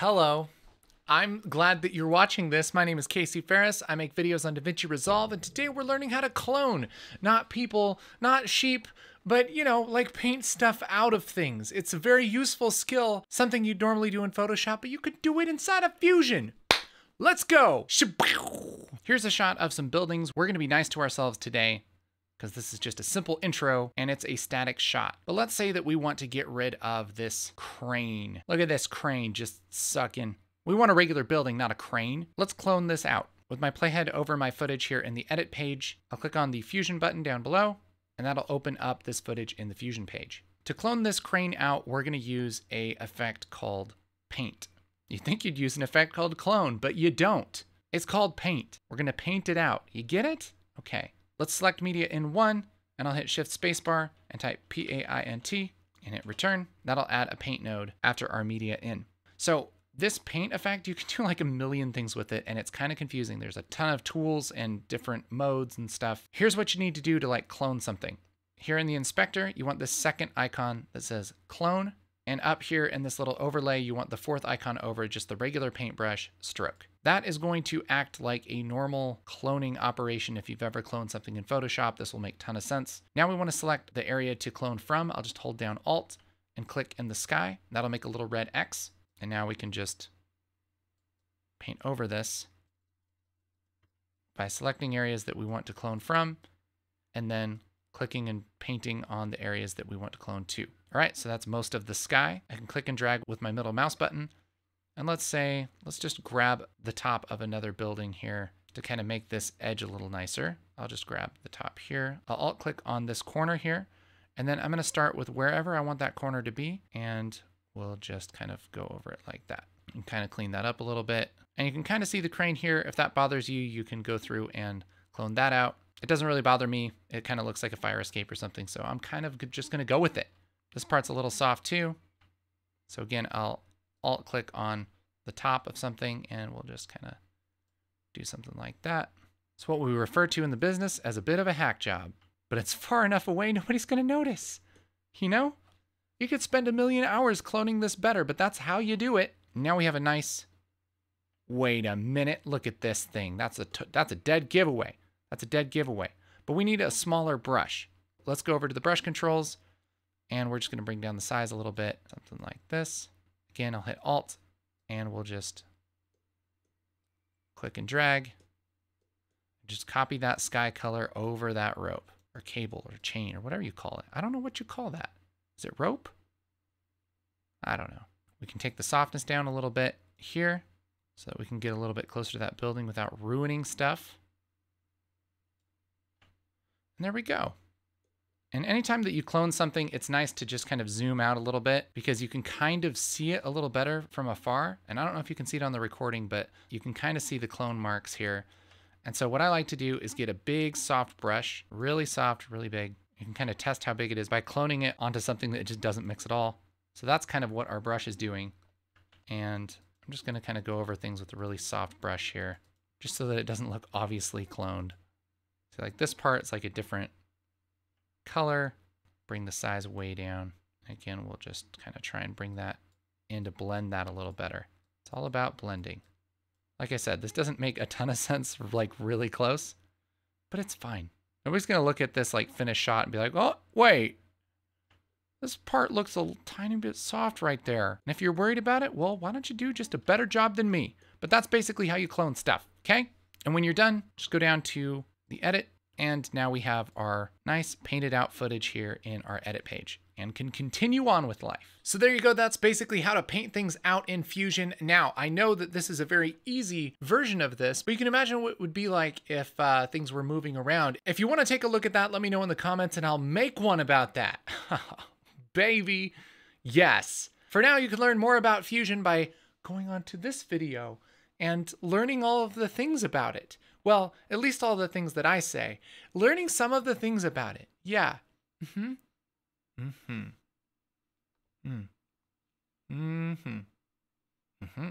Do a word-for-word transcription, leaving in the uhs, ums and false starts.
Hello. I'm glad that you're watching this. My name is Casey Faris. I make videos on DaVinci Resolve, and today we're learning how to clone. Not people, not sheep, but, you know, like paint stuff out of things. It's a very useful skill, something you'd normally do in Photoshop, but you could do it inside of Fusion. Let's go. Here's a shot of some buildings. We're going to be nice to ourselves today, because this is just a simple intro and it's a static shot. But let's say that we want to get rid of this crane. Look at this crane just sucking. We want a regular building, not a crane. Let's clone this out. With my playhead over my footage here in the edit page, I'll click on the Fusion button down below, and that'll open up this footage in the Fusion page. To clone this crane out, we're gonna use an effect called paint. You'd think you'd use an effect called clone, but you don't. It's called paint. We're gonna paint it out. You get it? Okay. Let's select media in one, and I'll hit shift spacebar and type P A I N T and hit return. That'll add a paint node after our media in. So this paint effect, you can do like a million things with it, and it's kind of confusing. There's a ton of tools and different modes and stuff. Here's what you need to do to like clone something. Here in the inspector, you want this second icon that says clone. And up here in this little overlay, you want the fourth icon over just the regular paintbrush stroke. That is going to act like a normal cloning operation. If you've ever cloned something in Photoshop, this will make a ton of sense. Now we want to select the area to clone from. I'll just hold down Alt and click in the sky. That'll make a little red X. And now we can just paint over this by selecting areas that we want to clone from, and then clicking and painting on the areas that we want to clone to. All right, so that's most of the sky. I can click and drag with my middle mouse button. And let's say, let's just grab the top of another building here to kind of make this edge a little nicer. I'll just grab the top here. I'll alt click on this corner here. And then I'm gonna start with wherever I want that corner to be. And we'll just kind of go over it like that and kind of clean that up a little bit. And you can kind of see the crane here. If that bothers you, you can go through and clone that out. It doesn't really bother me. It kind of looks like a fire escape or something. So I'm kind of just gonna go with it. This part's a little soft too. So again, I'll alt click on the top of something and we'll just kind of do something like that. It's what we refer to in the business as a bit of a hack job, but it's far enough away nobody's gonna notice. You know, you could spend a million hours cloning this better, but that's how you do it. Now we have a nice, wait a minute, look at this thing. That's a, t that's a dead giveaway. That's a dead giveaway, but we need a smaller brush. Let's go over to the brush controls. And we're just gonna bring down the size a little bit, something like this. Again, I'll hit Alt and we'll just click and drag. Just copy that sky color over that rope or cable or chain or whatever you call it. I don't know what you call that. Is it rope? I don't know. We can take the softness down a little bit here so that we can get a little bit closer to that building without ruining stuff. And there we go. And anytime that you clone something, it's nice to just kind of zoom out a little bit because you can kind of see it a little better from afar. And I don't know if you can see it on the recording, but you can kind of see the clone marks here. And so what I like to do is get a big soft brush, really soft, really big. You can kind of test how big it is by cloning it onto something that just doesn't mix at all. So that's kind of what our brush is doing. And I'm just gonna kind of go over things with a really soft brush here, just so that it doesn't look obviously cloned. So like this part, it's like a different color, bring the size way down. Again, we'll just kind of try and bring that in to blend that a little better. It's all about blending. Like I said, this doesn't make a ton of sense, like really close, but it's fine. Nobody's gonna look at this like finished shot and be like, oh, wait, this part looks a tiny bit soft right there. And if you're worried about it, well, why don't you do just a better job than me? But that's basically how you clone stuff, okay? And when you're done, just go down to the edit. And now we have our nice painted out footage here in our edit page and can continue on with life. So there you go. That's basically how to paint things out in Fusion. Now, I know that this is a very easy version of this, but you can imagine what it would be like if uh, things were moving around. If you want to take a look at that, let me know in the comments and I'll make one about that. Baby, yes. For now, you can learn more about Fusion by going on to this video and learning all of the things about it. Well, at least all the things that I say. Learning some of the things about it. Yeah. Mm-hmm. Mm-hmm. Mm. Mm-hmm. Mm-hmm.